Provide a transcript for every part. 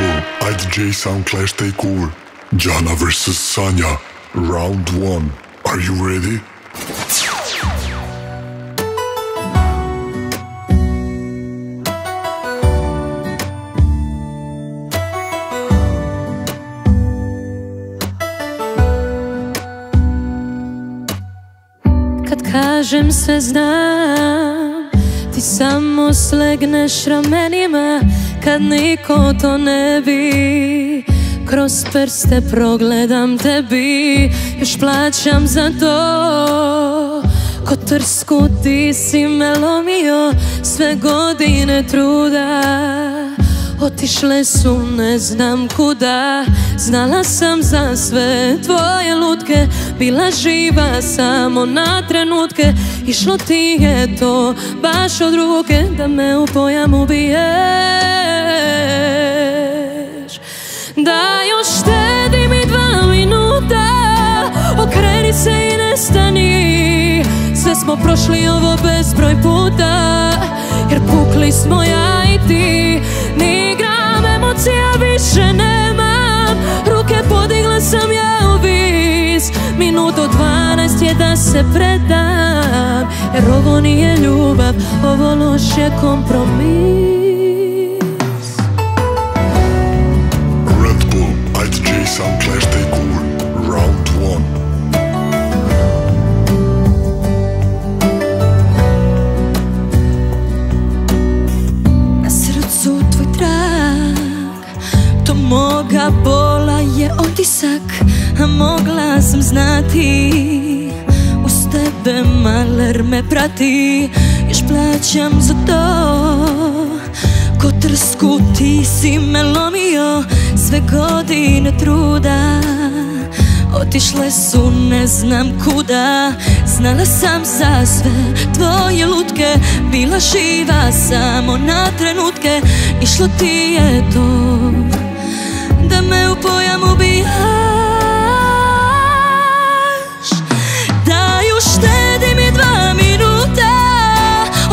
2, IDJ Sound Clash take over. Jana vs. Sanja, round 1. Are you ready? Kad kažem sve znam, ti samo slegneš ramenima, kad niko to ne bi. Kroz prste progledam tebi, još plaćam za to. Ko trsku ti si me lomio, sve godine truda. Otišle su ne znam kuda, znala sam za sve tvoje lutke. Bila živa samo na trenutke, išlo ti je to baš od ruke. Da me u pojam ubiješ, da još štedi mi 2 minuta. Okreni se i nestani, sve smo prošli ovo bezbroj puta. Jer pukli smo ja i ti, ni gram emocija više nemam. Ruke podigla sam ja u vis, minuto 12 je da se predam. Jer ovo nije ljubav, ovo loš je kompromis. Red Bull, IDJ Sound Clash take over, round 1. Moga bola je otisak, a mogla sam znati. Uz tebe maler me prati, još plaćam za to. Ko trsku ti si me lomio, sve godine truda. Otišle su ne znam kuda, znala sam za sve tvoje lutke. Bila živa samo na trenutke, išlo ti je to da me u pojam ubijaš. Daj uštedi mi 2 minuta,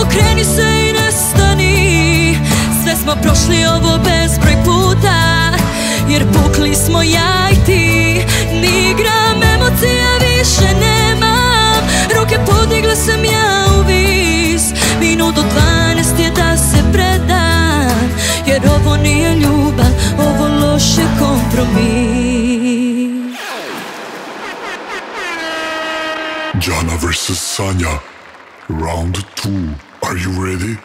okreni se i nestani, sve smo prošli ovo bezbroj puta. Jer pukli smo ja i ti, ni gram emocija više nemam. Ruke podigla sam ja u vis, minuto 12 je da se predam. Jer ovo nije ljubav, ovo loš je kompromis. Jana vs. Sanja, round 2. Are you ready?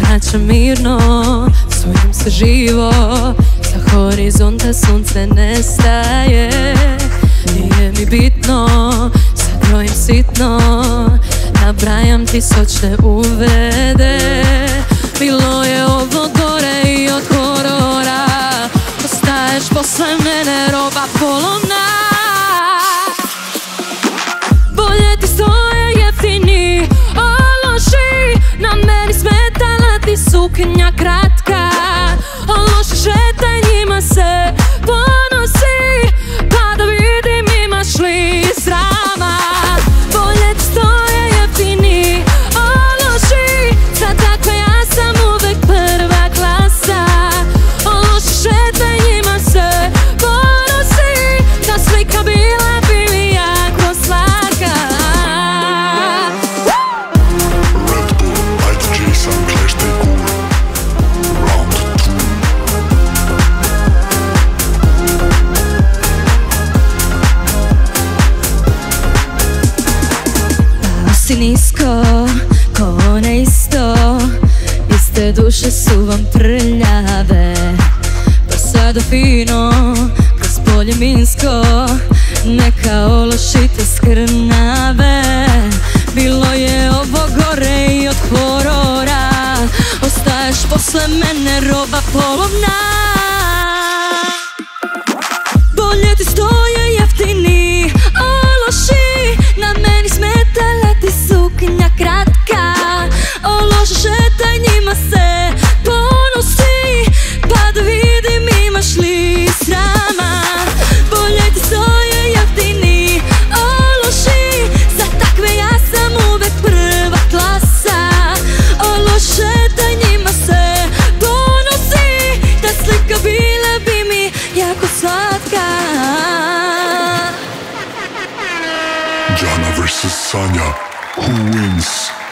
Vraćam mirno, svojim se živo, sa horizonta sunce nestaje. Nije mi bitno, sad brojim sitno, nabrajam ti sočne uvede. Bilo je ovo gore i od horora, ostaješ posle mene roba polomna. Bolje ti stoje jeftini ološi, na meni smetala ti suknja kratka. Ološi šetaj njima se ponosi, pa da vidim imaš li srama. Bolje ti stoje jeftini ološi, za takva ja sam uvek prva klasa. Ološi šetaj njima se ponosi, ta slika bila bi mi jako slatka. Red Bull, IDJ Sound Clash take over, round 2. Pao si nisko, ko one isto, iste duše su vam prljave. Pa sada fino, kroz polje minsko, neka ološi te skrnave. Bilo je ovo gore i od horora, ostaješ posle mene roba polovna. Bolje ti stoje jeftini ološi, na meni smetala ti suknja kratka. Ološi šetaj njima se ponosi, pa da vidim imaš li srama. Bolje ti stoje jeftini ološi, za Jana versus Sanja. Who wins?